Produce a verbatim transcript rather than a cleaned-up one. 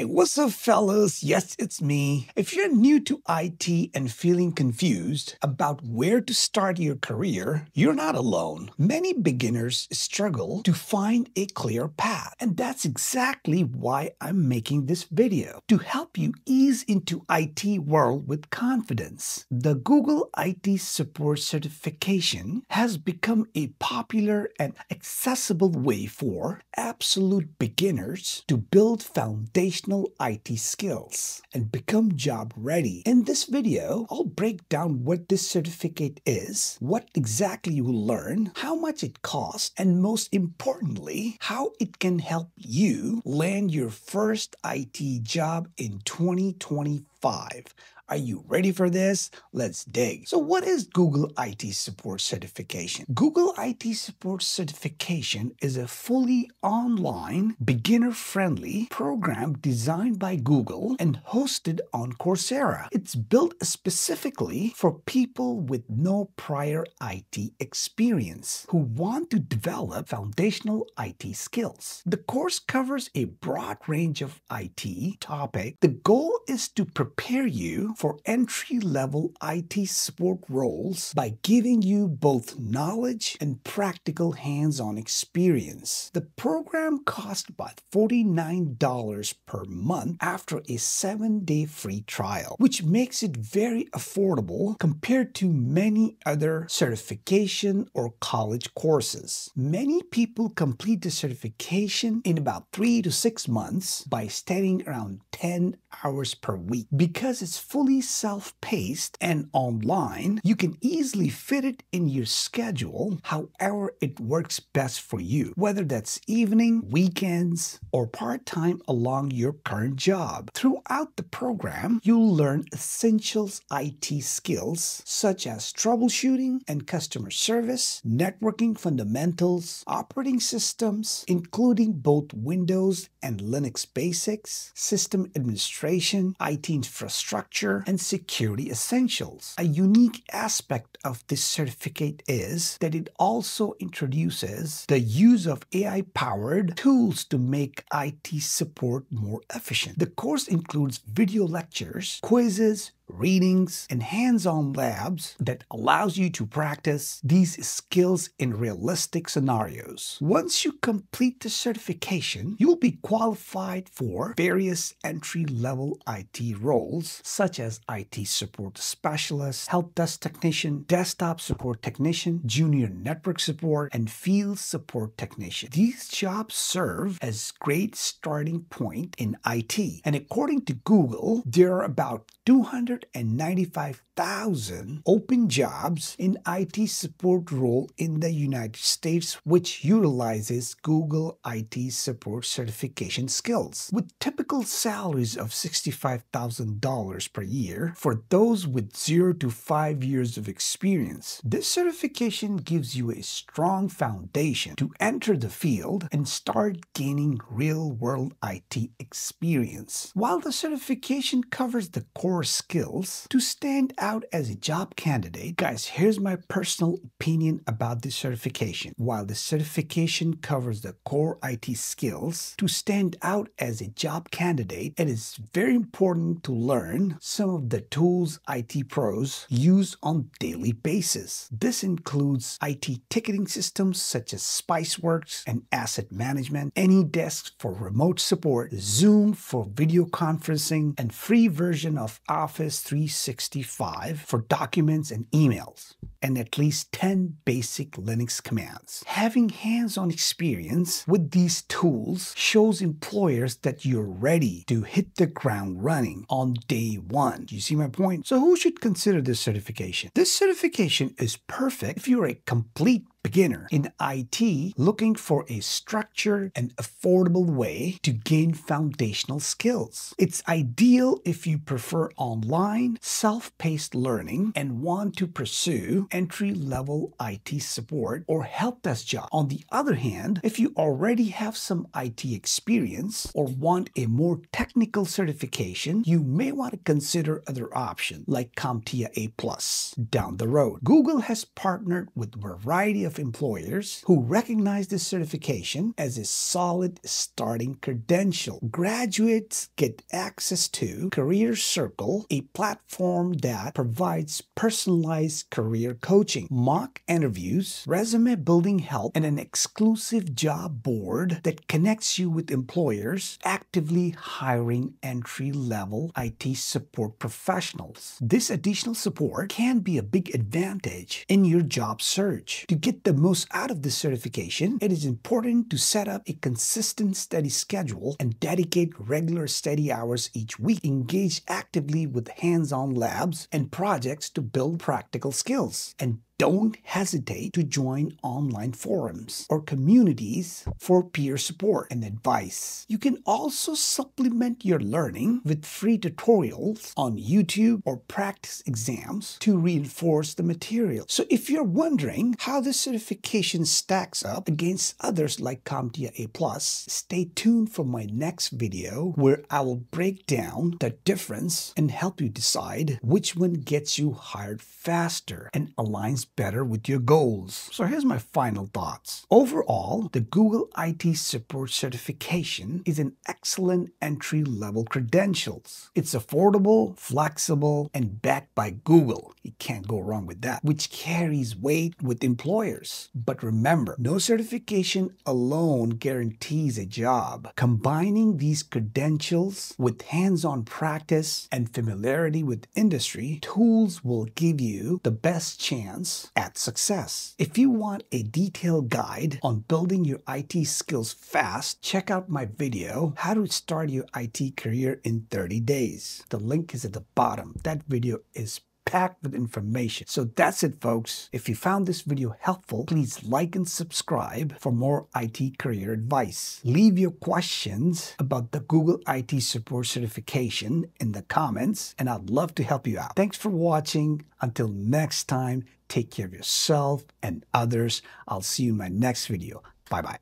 Hey, what's up, fellas? Yes, it's me. If you're new to I T and feeling confused about where to start your career, you're not alone. Many beginners struggle to find a clear path, and that's exactly why I'm making this video, to help you ease into I T world with confidence. The Google I T Support Certification has become a popular and accessible way for absolute beginners to build foundational I T skills and become job ready. In this video, I'll break down what this certificate is, what exactly you will learn, how much it costs, and most importantly, how it can help you land your first I T job in twenty twenty-five. Are you ready for this? Let's dig. So what is Google I T Support Certification? Google I T Support Certification is a fully online, beginner-friendly program designed by Google and hosted on Coursera. It's built specifically for people with no prior I T experience who want to develop foundational I T skills. The course covers a broad range of I T topics. The goal is to prepare you for entry-level I T support roles by giving you both knowledge and practical hands-on experience. The program costs about forty-nine dollars per month after a seven-day free trial, which makes it very affordable compared to many other certification or college courses. Many people complete the certification in about three to six months by studying around ten hours per week. Because it's fully self-paced and online, you can easily fit it in your schedule however it works best for you, whether that's evening, weekends, or part-time along your current job. Throughout the program, you'll learn essential I T skills such as troubleshooting and customer service, networking fundamentals, operating systems, including both Windows and Linux basics, system administration, I T infrastructure, and security essentials. A unique aspect of this certificate is that it also introduces the use of A I-powered tools to make I T support more efficient. The course includes video lectures, quizzes, readings, and hands-on labs that allows you to practice these skills in realistic scenarios. Once you complete the certification, you'll be qualified for various entry-level I T roles such as I T support specialist, help desk technician, desktop support technician, junior network support, and field support technician. These jobs serve as great starting point in I T, and according to Google, there are about two hundred ninety-five thousand open jobs in I T support role in the United States, which utilizes Google I T support certification skills. With typical salaries of sixty-five thousand dollars per year for those with zero to five years of experience, this certification gives you a strong foundation to enter the field and start gaining real-world I T experience. While the certification covers the core skills to stand out as a job candidate, guys, here's my personal opinion about this certification. While the certification covers the core I T skills to stand out as a job candidate, it is very important to learn some of the tools I T pros use on a daily basis. This includes I T ticketing systems such as Spiceworks and asset management, AnyDesk for remote support, Zoom for video conferencing, and free version of Office three sixty-five for documents and emails, and at least ten basic Linux commands. Having hands-on experience with these tools shows employers that you're ready to hit the ground running on day one. You see my point? So who should consider this certification? This certification is perfect if you're a complete beginner in I T looking for a structured and affordable way to gain foundational skills. It's ideal if you prefer online, self-paced learning and want to pursue entry-level I T support or help desk job. On the other hand, if you already have some I T experience or want a more technical certification, you may want to consider other options like CompTIA A plus down the road. Google has partnered with a variety of of employers who recognize this certification as a solid starting credential. Graduates get access to Career Circle, a platform that provides personalized career coaching, mock interviews, resume building help, and an exclusive job board that connects you with employers actively hiring entry-level I T support professionals. This additional support can be a big advantage in your job search. To get the most out of this certification, it is important to set up a consistent study schedule and dedicate regular study hours each week. Engage actively with hands-on labs and projects to build practical skills, and don't hesitate to join online forums or communities for peer support and advice. You can also supplement your learning with free tutorials on YouTube or practice exams to reinforce the material. So if you're wondering how this certification stacks up against others like CompTIA A plus, stay tuned for my next video where I will break down the difference and help you decide which one gets you hired faster and aligns better with your goals. So here's my final thoughts. Overall, the Google I T Support Certification is an excellent entry-level credentials. It's affordable, flexible, and backed by Google. You can't go wrong with that, which carries weight with employers. But remember, no certification alone guarantees a job. Combining these credentials with hands-on practice and familiarity with industry tools will give you the best chance at success. If you want a detailed guide on building your I T skills fast, check out my video, How to Start Your I T Career in thirty days. The link is at the bottom. That video is packed with information. So that's it, folks. If you found this video helpful, please like and subscribe for more I T career advice. Leave your questions about the Google I T Support Certification in the comments, and I'd love to help you out. Thanks for watching. Until next time, take care of yourself and others. I'll see you in my next video. Bye-bye.